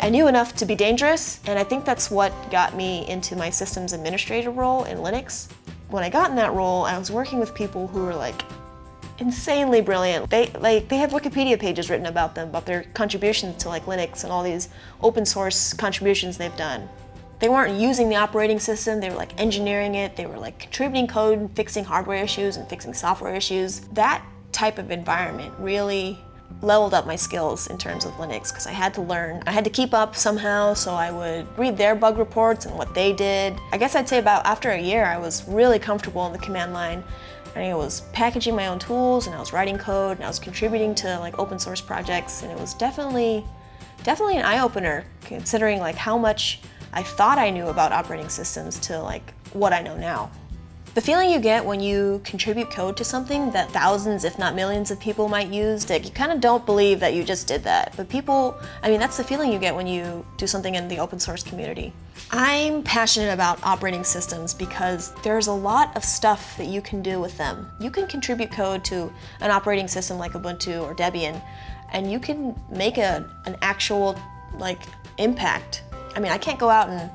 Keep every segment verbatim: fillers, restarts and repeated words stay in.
I knew enough to be dangerous, and I think that's what got me into my systems administrator role in Linux. When I got in that role, I was working with people who were like insanely brilliant. They like they have Wikipedia pages written about them, about their contributions to like Linux and all these open source contributions they've done. They weren't using the operating system, they were like engineering it, they were like contributing code, fixing hardware issues and fixing software issues. That type of environment really leveled up my skills in terms of Linux, because I had to learn. I had to keep up somehow, so I would read their bug reports and what they did. I guess I'd say about after a year, I was really comfortable in the command line. And I was packaging my own tools, and I was writing code, and I was contributing to like open source projects, and it was definitely, definitely an eye-opener, considering like how much I thought I knew about operating systems to like what I know now. The feeling you get when you contribute code to something that thousands, if not millions of people might use, like you kind of don't believe that you just did that. But people, I mean, that's the feeling you get when you do something in the open source community. I'm passionate about operating systems because there's a lot of stuff that you can do with them. You can contribute code to an operating system like Ubuntu or Debian, and you can make a, an actual like impact. I mean, I can't go out and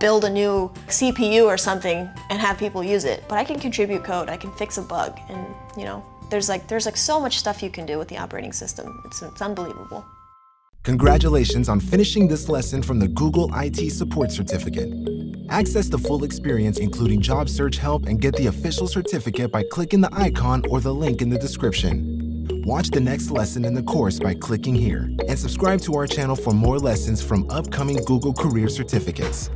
build a new C P U or something and have people use it, but I can contribute code, I can fix a bug, and you know, there's like there's like so much stuff you can do with the operating system. It's, it's unbelievable. Congratulations on finishing this lesson from the Google I T Support Certificate. Access the full experience, including job search help, and get the official certificate by clicking the icon or the link in the description. Watch the next lesson in the course by clicking here, and subscribe to our channel for more lessons from upcoming Google Career Certificates.